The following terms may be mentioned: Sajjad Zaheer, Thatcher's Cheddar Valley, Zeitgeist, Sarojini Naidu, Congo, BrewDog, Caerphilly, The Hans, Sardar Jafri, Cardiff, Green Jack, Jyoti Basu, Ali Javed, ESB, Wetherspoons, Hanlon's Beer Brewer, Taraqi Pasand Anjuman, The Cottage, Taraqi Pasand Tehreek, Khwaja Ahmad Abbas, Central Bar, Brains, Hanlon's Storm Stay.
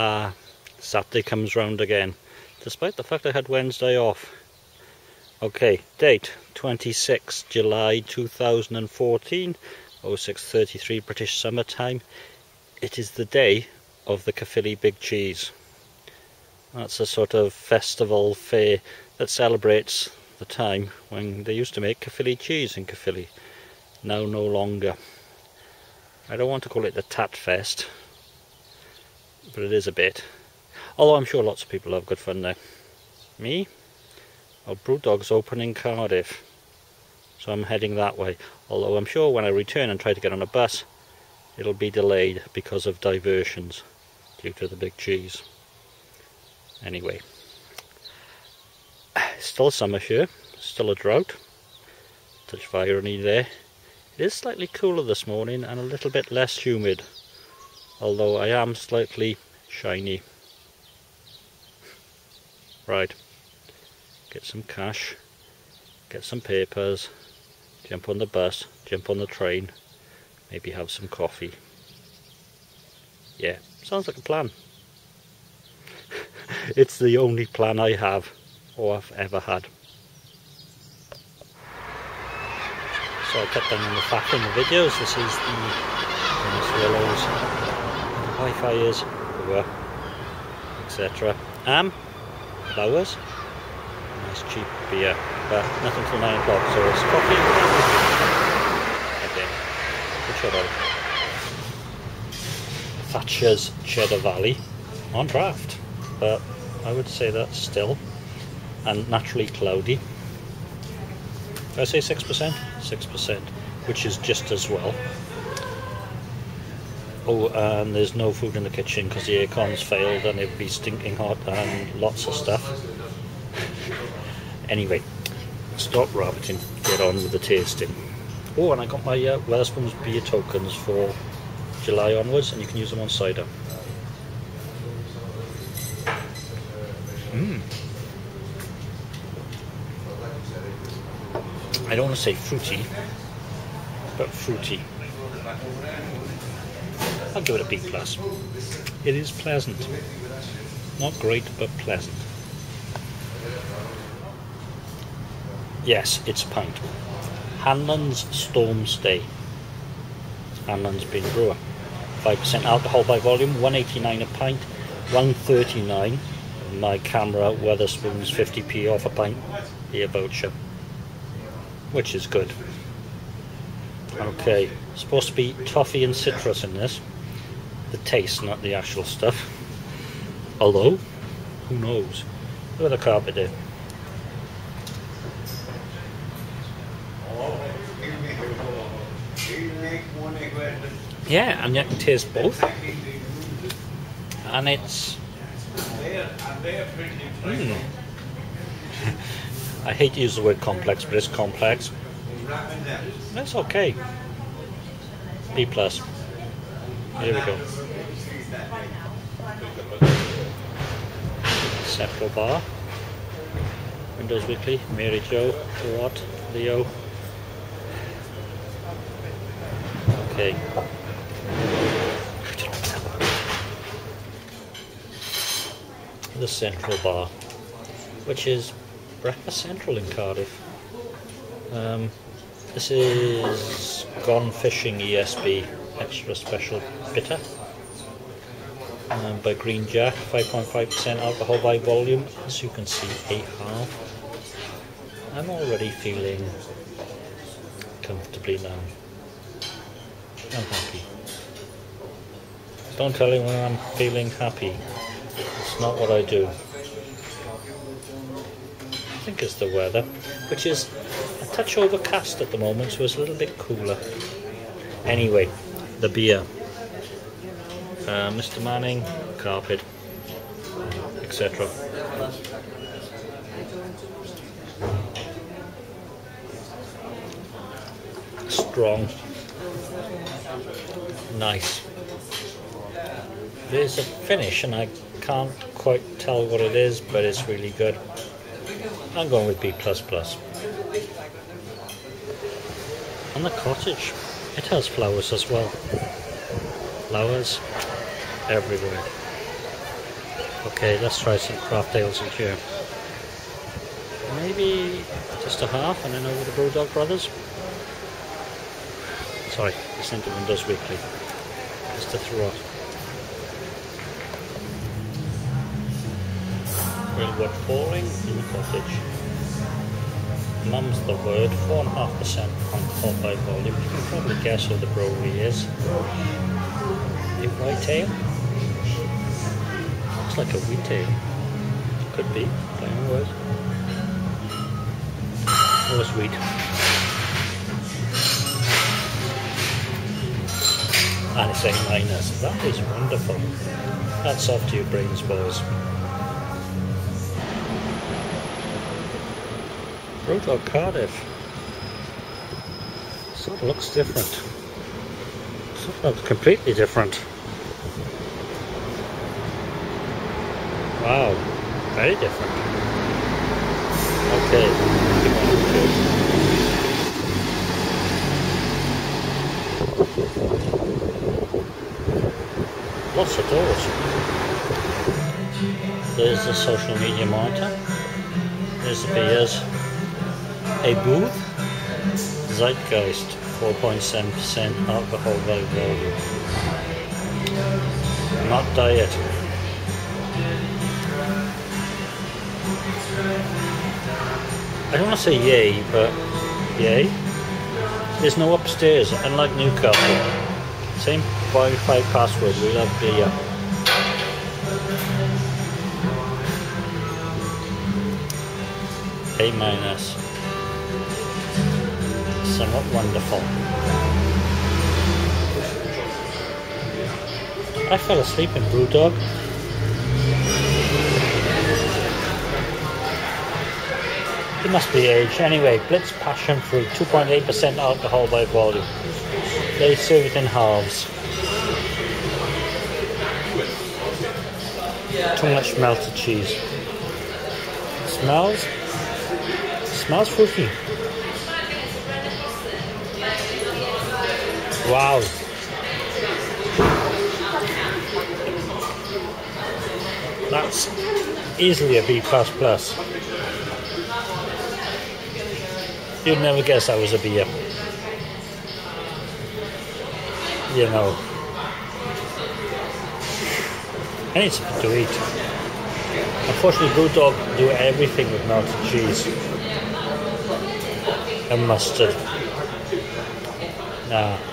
Saturday comes round again, despite the fact I had Wednesday off. Okay, date 26 July 2014, 06:33 British Summer Time. It is the day of the Caerphilly Big Cheese. That's a sort of festival fair that celebrates the time when they used to make Caerphilly cheese in Caerphilly. Now no longer. I don't want to call it the Tat Fest, but it is a bit. Although I'm sure lots of people have good fun there. Me? Well, BrewDog's open in Cardiff, so I'm heading that way. Although I'm sure when I return and try to get on a bus, it'll be delayed because of diversions due to the big cheese. Anyway, still summer here, still a drought. Touch of irony there. It is slightly cooler this morning and a little bit less humid, although I am slightly shiny. Right, get some cash, get some papers, jump on the bus, jump on the train, maybe have some coffee. Yeah, sounds like a plan. It's the only plan I have, or I've ever had. So I cut down on the fat in the videos. This is the Swallows, Wi-Fi is over, etc. Flowers, nice cheap beer, but nothing till 9 o'clock, so it's coffee again. Good shot out. Thatcher's Cheddar Valley on draft, but I would say that's still and naturally cloudy. Did I say 6%? 6%, which is just as well. Oh, and there's no food in the kitchen because the aircon's failed and it'd be stinking hot and lots of stuff. Anyway, stop rabbiting, get on with the tasting. Oh, and I got my Wetherspoons beer tokens for July onwards, and you can use them on cider. I don't want to say fruity, but fruity. I'll give it a B+. It is pleasant. Not great, but pleasant. Yes, it's a pint. Hanlon's Storm Stay. Hanlon's Beer Brewer. 5% alcohol by volume, £1.89 a pint, £1.39. My camera, Wetherspoons 50p off a pint beer voucher, which is good. Okay, supposed to be toffee and citrus in this. The taste, not the actual stuff. Although, who knows? Look at the carpet there. Yeah, and yet you taste both. And it's... I hate to use the word complex, but it's complex. That's okay. B+. Here we go. Central Bar. Windows Weekly. Mary Jo. Rod. Leo. Okay. The Central Bar, which is Breakfast Central in Cardiff. This is Gone Fishing ESB Extra Special Bitter by Green Jack, 5.5% alcohol by volume, as you can see, 8.5. I'm already feeling comfortably now. I'm happy. Don't tell me when I'm feeling happy. It's not what I do. I think it's the weather, which is a touch overcast at the moment, so it's a little bit cooler. Anyway, the beer. Mr. Manning, carpet, etc. Strong. Nice. There's a finish, and I can't quite tell what it is, but it's really good. I'm going with B++. And the cottage, it has flowers as well. Flowers everywhere. Okay, let's try some craft ales in here. Maybe just a half and then over the BrewDog Brothers. Sorry, I sent them those weekly. Just a throat. Real word pouring in the cottage. Mum's the word, 4.5% on by volume. You can probably guess who the brewery is. A white tail? Looks like a wheat tail. Could be, plain word. It was wheat. And it's a minus. That is wonderful. That's off to your brains, boys. BrewDog Cardiff. Sort of looks different. Sort of completely different. Wow, very different. Okay, lots of doors. There's the social media monitor. There's the beers. A booth. Zeitgeist, 4.7% alcohol by volume. Not diet. I don't want to say yay, but yay. There's no upstairs, unlike Newcastle. Same Wi-Fi password, we love beer. A minus. Somewhat wonderful. I fell asleep in BrewDog. It must be age. Anyway, Blitz Passion Fruit, 2.8% alcohol by volume. They serve it in halves. Too much melted cheese. Smells fruity. Wow. That's easily a B++. You'd never guess I was a beer. You know. I need something to eat. Unfortunately, BrewDog do everything with melted cheese and mustard. Nah.